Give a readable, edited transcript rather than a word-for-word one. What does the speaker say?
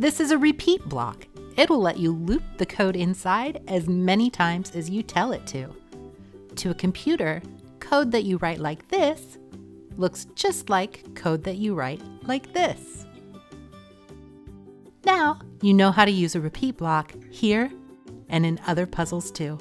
This is a repeat block. It'll let you loop the code inside as many times as you tell it to. To a computer, code that you write like this looks just like code that you write like this. Now you know how to use a repeat block here and in other puzzles too.